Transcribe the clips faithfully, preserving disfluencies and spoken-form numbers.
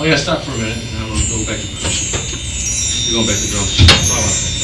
Oh yeah, stop for a minute, and I'm going to go back to percussion. You're going back to drums. That's all I think.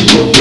Thank you.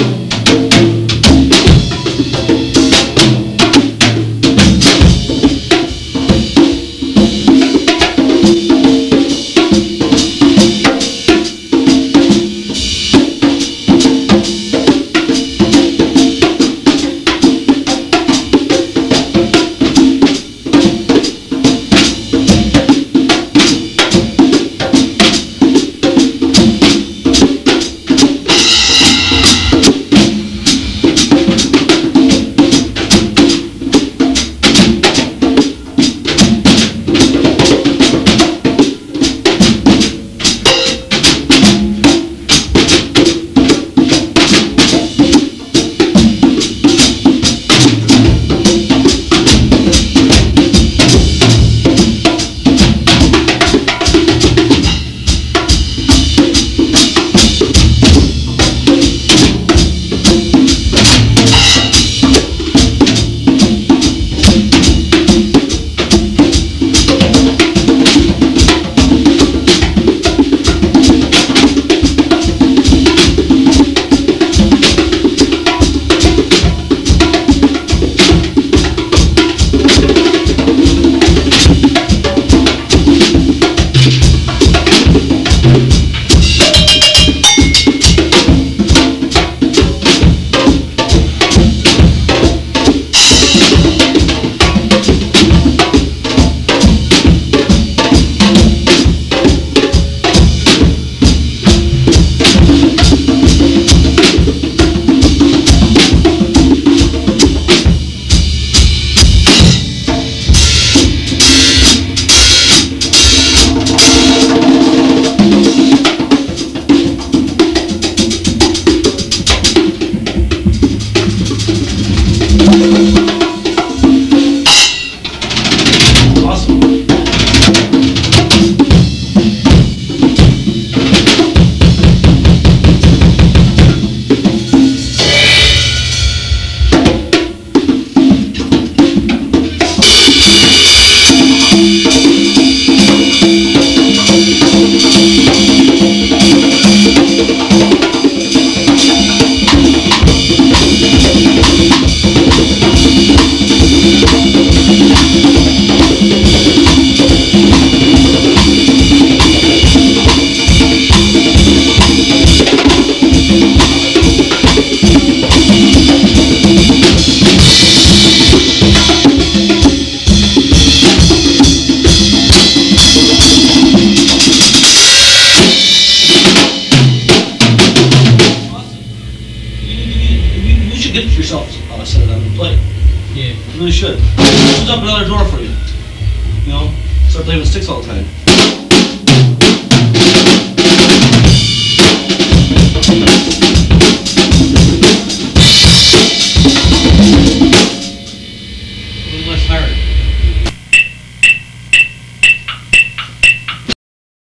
should get yourself uh, set it up and play. Yeah. You really should. Opens up another door for you. You know? Start playing with sticks all the time.